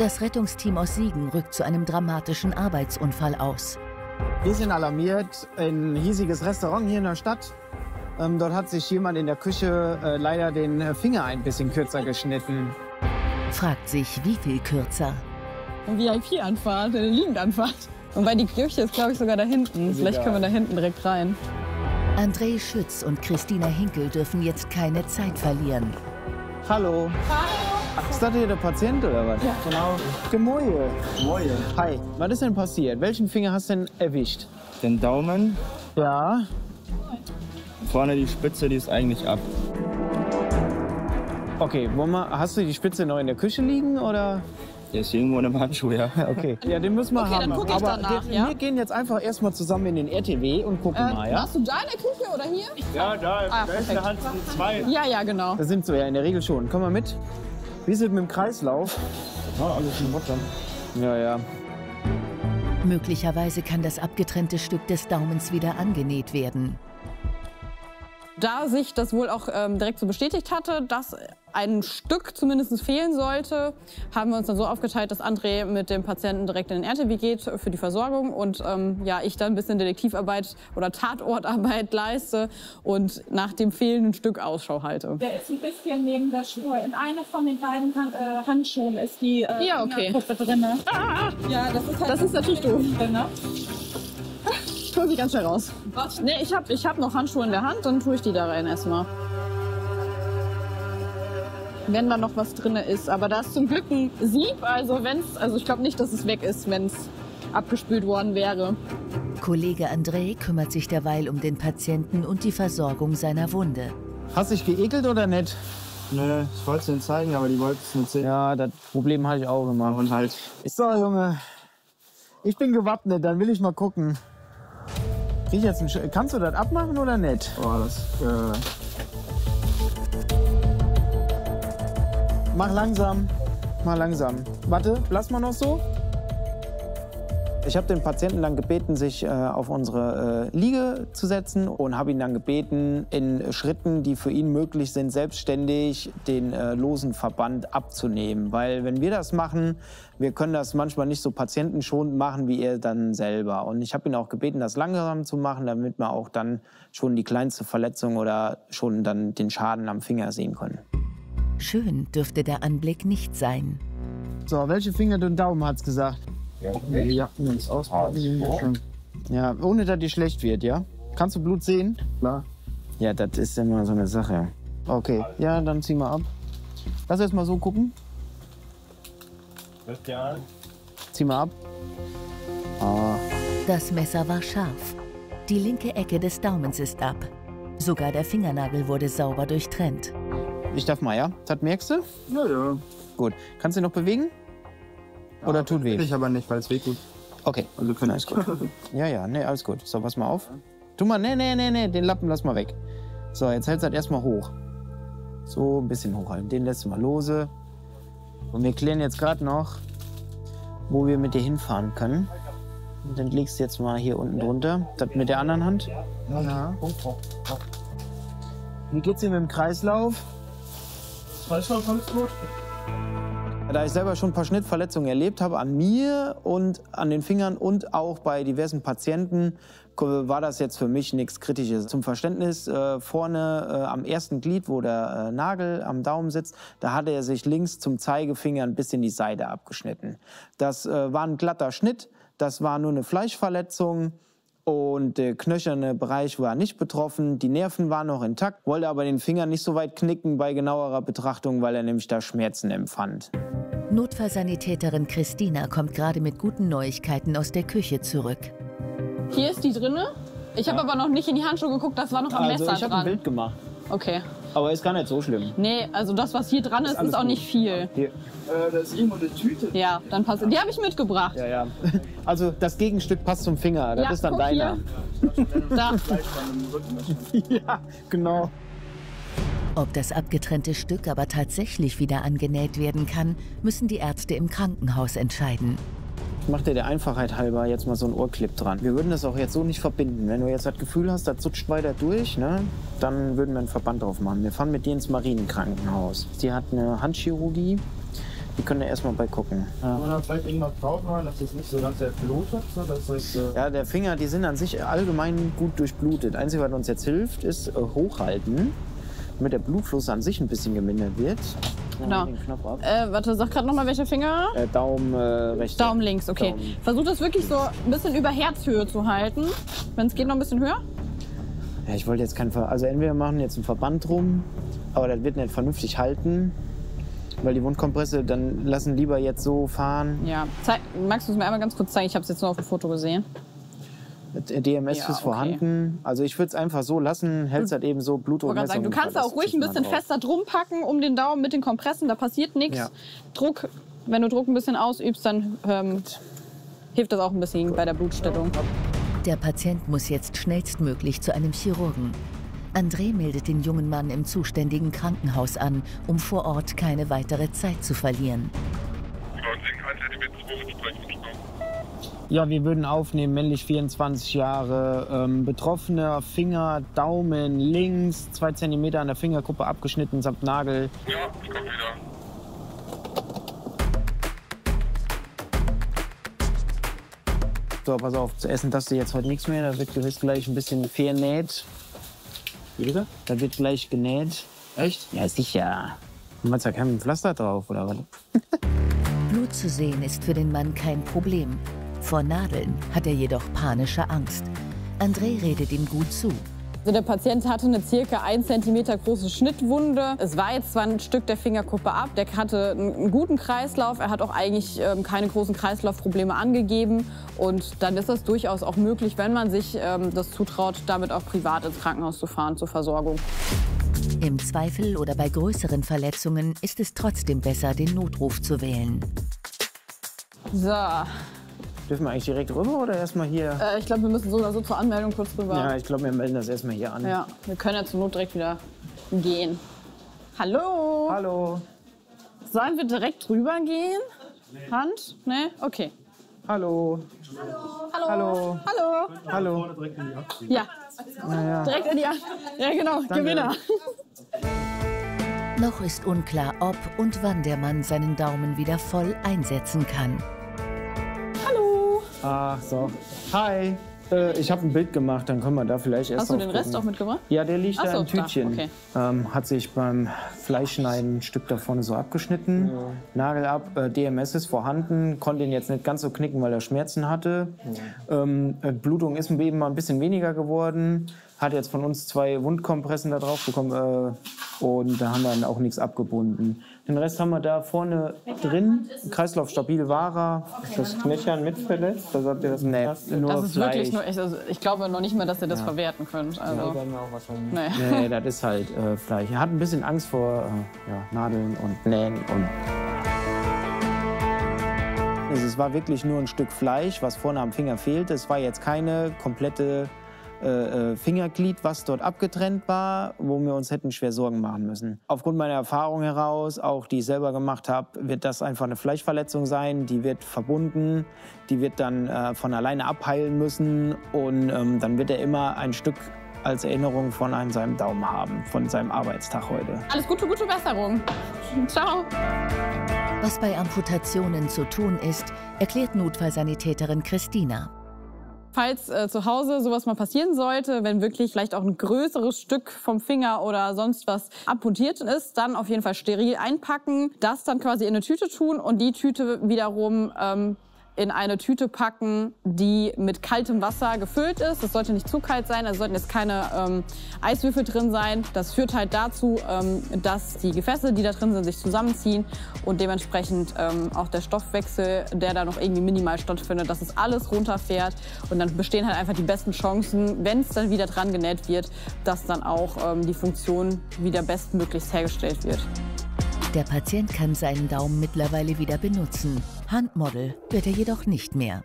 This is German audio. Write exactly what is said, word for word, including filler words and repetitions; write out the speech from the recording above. Das Rettungsteam aus Siegen rückt zu einem dramatischen Arbeitsunfall aus. Wir sind alarmiert. Ein hiesiges Restaurant hier in der Stadt. Ähm, dort hat sich jemand in der Küche äh, leider den Finger ein bisschen kürzer geschnitten. Fragt sich, wie viel kürzer? Eine V I P-Anfahrt, eine Liegendanfahrt. Und weil die Kirche ist, glaube ich, sogar da hinten. Vielleicht können wir da hinten direkt rein. André Schütz und Christina Hinkel dürfen jetzt keine Zeit verlieren. Hallo. Hallo. Ist das hier der Patient oder was? Ja, genau. Gemoje. Gemoje. Hi. Was ist denn passiert? Welchen Finger hast du denn erwischt? Den Daumen. Ja. Vorne die Spitze, die ist eigentlich ab. Okay, wir, hast du die Spitze noch in der Küche liegen oder? Der ist irgendwo in einem Handschuh, ja. Okay. Ja, den müssen wir okay, haben. Dann ich aber danach, den, ja? Wir gehen jetzt einfach erstmal zusammen in den R T W und gucken äh, mal. Ja? Warst du da in der Küche oder hier? Ja, da. Ah, da Hand sind zwei. Ja, ja, genau. Das sind so ja in der Regel schon. Komm mal mit. Wir sind mit dem Kreislauf. Ja, alles in Butter. Ja, ja. Möglicherweise kann das abgetrennte Stück des Daumens wieder angenäht werden. Da sich das wohl auch ähm, direkt so bestätigt hatte, dass ein Stück zumindest fehlen sollte, haben wir uns dann so aufgeteilt, dass André mit dem Patienten direkt in den R T W geht für die Versorgung und ähm, ja, ich dann ein bisschen Detektivarbeit oder Tatortarbeit leiste und nach dem fehlenden Stück Ausschau halte. Der ist ein bisschen neben der Schnur. In einer von den beiden Hand, äh, Handschuhen ist die äh, ja, okay. drin. Ah! Ja, das ist, halt das ist natürlich doof. Ich hol sie ganz schnell raus. Was? Nee, ich habe ich hab noch Handschuhe in der Hand, dann tue ich die da rein erstmal. Wenn da noch was drin ist, aber da ist zum Glück ein Sieb, also, wenn's, also ich glaube nicht, dass es weg ist, wenn es abgespült worden wäre. Kollege André kümmert sich derweil um den Patienten und die Versorgung seiner Wunde. Hast du dich geekelt oder nicht? Nö, ich wollte es ihnen zeigen, aber die wollten es nicht sehen. Ja, das Problem hatte ich auch immer. Und halt. So, Junge, ich bin gewappnet, dann will ich mal gucken. Ich jetzt einen kannst du das abmachen oder nicht? Oh, das, äh Mach langsam, mach langsam. Warte, lass mal noch so. Ich habe den Patienten dann gebeten, sich äh, auf unsere äh, Liege zu setzen und habe ihn dann gebeten, in Schritten, die für ihn möglich sind, selbstständig den äh, losen Verband abzunehmen. Weil wenn wir das machen, wir können das manchmal nicht so patientenschonend machen, wie er dann selber. Und ich habe ihn auch gebeten, das langsam zu machen, damit wir auch dann schon die kleinste Verletzung oder schon dann den Schaden am Finger sehen können. Schön dürfte der Anblick nicht sein. So, welche Finger und Daumen hat's gesagt? Ja, okay. Die Jacken uns auspacken. Ja, ohne dass die schlecht wird, ja? Kannst du Blut sehen? Klar. Ja, das ist immer so eine Sache. Okay, ja, dann ziehen wir ab. Lass erst mal so gucken. Zieh mal ab. Ah. Das Messer war scharf. Die linke Ecke des Daumens ist ab. Sogar der Fingernagel wurde sauber durchtrennt. Ich darf mal, ja? Das merkst du? Ja, ja. Gut. Kannst du ihn noch bewegen? Oder ja, tut weh? Ich aber nicht, weil es weh tut. Okay. Also können alles gut. Ja, ja, nee, alles gut. So, pass mal auf. Tu mal, nee, nee, nee, nee, den Lappen lass mal weg. So, jetzt hältst du das erstmal hoch. So, ein bisschen hochhalten. Den lässt du mal lose. Und wir klären jetzt gerade noch, wo wir mit dir hinfahren können. Und dann legst du jetzt mal hier unten drunter. Das mit der anderen Hand. Ja. Wie geht's dir mit dem Kreislauf? Kreislauf, alles gut. Da ich selber schon ein paar Schnittverletzungen erlebt habe, an mir und an den Fingern und auch bei diversen Patienten, war das jetzt für mich nichts Kritisches. Zum Verständnis, äh, vorne äh, am ersten Glied, wo der äh, Nagel am Daumen sitzt, da hatte er sich links zum Zeigefinger ein bisschen die Seite abgeschnitten. Das äh, war ein glatter Schnitt, das war nur eine Fleischverletzung. Und der knöcherne Bereich war nicht betroffen, die Nerven waren noch intakt, wollte aber den Finger nicht so weit knicken bei genauerer Betrachtung, weil er nämlich da Schmerzen empfand. Notfallsanitäterin Christina kommt gerade mit guten Neuigkeiten aus der Küche zurück. Hier ist die drinne. Ich habe ja. aber noch nicht in die Handschuhe geguckt, das war noch am also Messer ich dran. Ich habe ein Bild gemacht. Okay. Aber ist gar nicht so schlimm. Nee, also das, was hier dran ist, ist, ist auch gut. nicht viel. Ja, äh, da ist irgendwo eine Tüte. Ja, dann passt. Die habe ich mitgebracht. Ja, ja. Also das Gegenstück passt zum Finger. Das ja, ist dann deiner. Hier. Da. Ja, genau. Ob das abgetrennte Stück aber tatsächlich wieder angenäht werden kann, müssen die Ärzte im Krankenhaus entscheiden. Ich mach dir der Einfachheit halber jetzt mal so einen Ohrclip dran. Wir würden das auch jetzt so nicht verbinden. Wenn du jetzt das Gefühl hast, das zutscht weiter durch, ne, dann würden wir einen Verband drauf machen. Wir fahren mit dir ins Marienkrankenhaus. Sie hat eine Handchirurgie. Die können ja erstmal bei gucken. Ja. Kann man da vielleicht irgendwas drauf machen, dass das nicht so ganz durchblutet, so dass das, äh ja, der Finger, die sind an sich allgemein gut durchblutet. Einzige, was uns jetzt hilft, ist äh, hochhalten, damit der Blutfluss an sich ein bisschen gemindert wird. Genau. Äh, warte, sag gerade nochmal, welcher Finger? Äh, Daumen äh, rechts. Daumen links, okay. Daumen. Versuch das wirklich so ein bisschen über Herzhöhe zu halten. Wenn es geht, noch ein bisschen höher. Ja, ich wollte jetzt keinen Ver Also entweder machen jetzt einen Verband drum, aber das wird nicht vernünftig halten, weil die Wundkompresse, dann lassen lieber jetzt so fahren. Ja, Zeig, magst du es mir einmal ganz kurz zeigen? Ich habe es jetzt nur auf dem Foto gesehen. D M S ja, ist okay. vorhanden. Also ich würde es einfach so lassen, hältst halt eben so Blutdruckmessung. Du kannst auch ruhig ein bisschen fester drum packen um den Daumen mit den Kompressen, da passiert nichts. Ja. Druck, wenn du Druck ein bisschen ausübst, dann ähm, hilft das auch ein bisschen Gut. bei der Blutstellung. Der Patient muss jetzt schnellstmöglich zu einem Chirurgen. André meldet den jungen Mann im zuständigen Krankenhaus an, um vor Ort keine weitere Zeit zu verlieren. Ja, wir würden aufnehmen, männlich vierundzwanzig Jahre, ähm, betroffener Finger, Daumen links, zwei Zentimeter an der Fingerkuppe abgeschnitten samt Nagel. Ja, ich komm wieder. So, pass auf, zu essen darfst du jetzt heute nichts mehr, da wird gewiss gleich ein bisschen vernäht. Wie bitte? Da wird gleich genäht. Echt? Ja, sicher. Du machst ja kein Pflaster drauf, oder was? Blut zu sehen ist für den Mann kein Problem. Vor Nadeln hat er jedoch panische Angst. André redet ihm gut zu. Also der Patient hatte eine circa ein Zentimeter große Schnittwunde. Es war jetzt zwar ein Stück der Fingerkuppe ab, der hatte einen guten Kreislauf. Er hat auch eigentlich ähm, keine großen Kreislaufprobleme angegeben. Und dann ist das durchaus auch möglich, wenn man sich ähm, das zutraut, damit auch privat ins Krankenhaus zu fahren zur Versorgung. Im Zweifel oder bei größeren Verletzungen ist es trotzdem besser, den Notruf zu wählen. So. Dürfen wir eigentlich direkt rüber oder erstmal hier? Äh, ich glaube, wir müssen so oder so zur Anmeldung kurz rüber. Ja, ich glaube, wir melden das erstmal hier an. Ja, wir können ja zur Not direkt wieder gehen. Hallo? Hallo. Sollen wir direkt rüber gehen? Nee. Hand? Ne? Okay. Hallo. Hallo. Hallo. Hallo. Hallo. Hallo. Ja. Naja. Direkt in die Hand. Ja, genau. Danke. Gewinner. Noch ist unklar, ob und wann der Mann seinen Daumen wieder voll einsetzen kann. Ach so. Hi. Äh, ich habe ein Bild gemacht, dann können wir da vielleicht erst. Hast du den Rest auch mitgebracht? Ja, der liegt so, da im Tütchen. Okay. Ähm, hat sich beim Fleischschneiden ein Stück da vorne so abgeschnitten. Ja. Nagel ab, äh, D M S ist vorhanden, konnte ihn jetzt nicht ganz so knicken, weil er Schmerzen hatte. Ja. Ähm, Blutung ist eben mal ein bisschen weniger geworden. Hat jetzt von uns zwei Wundkompressen da drauf bekommen äh, und da haben wir dann auch nichts abgebunden. Den Rest haben wir da vorne drin. Kreislauf stabil war er. Okay, das Knöchern mitverletzt? Das habt ihr das nee, nur das ist Fleisch. Wirklich nur, ich, also, ich glaube noch nicht mal, dass ihr das ja. verwerten könnt. Also. Ja, dann auch wahrscheinlich. Nee. Nee, das ist halt äh, Fleisch. Er hat ein bisschen Angst vor äh, ja, Nadeln und Nähen und. Also, es war wirklich nur ein Stück Fleisch, was vorne am Finger fehlte. Es war jetzt keine komplette Fingerglied, was dort abgetrennt war, wo wir uns hätten schwer Sorgen machen müssen. Aufgrund meiner Erfahrung heraus, auch die ich selber gemacht habe, wird das einfach eine Fleischverletzung sein. Die wird verbunden, die wird dann äh, von alleine abheilen müssen und ähm, dann wird er immer ein Stück als Erinnerung von einem seinem Daumen haben, von seinem Arbeitstag heute. Alles Gute, gute Besserung. Ciao. Was bei Amputationen zu tun ist, erklärt Notfallsanitäterin Christina. Falls äh, zu Hause sowas mal passieren sollte, wenn wirklich vielleicht auch ein größeres Stück vom Finger oder sonst was amputiert ist, dann auf jeden Fall steril einpacken, das dann quasi in eine Tüte tun und die Tüte wiederum ähm, in eine Tüte packen, die mit kaltem Wasser gefüllt ist. Das sollte nicht zu kalt sein, also sollten jetzt keine ähm, Eiswürfel drin sein. Das führt halt dazu, ähm, dass die Gefäße, die da drin sind, sich zusammenziehen und dementsprechend ähm, auch der Stoffwechsel, der da noch irgendwie minimal stattfindet, dass es alles runterfährt und dann bestehen halt einfach die besten Chancen, wenn es dann wieder dran genäht wird, dass dann auch ähm, die Funktion wieder bestmöglichst hergestellt wird. Der Patient kann seinen Daumen mittlerweile wieder benutzen. Handmodel wird er jedoch nicht mehr.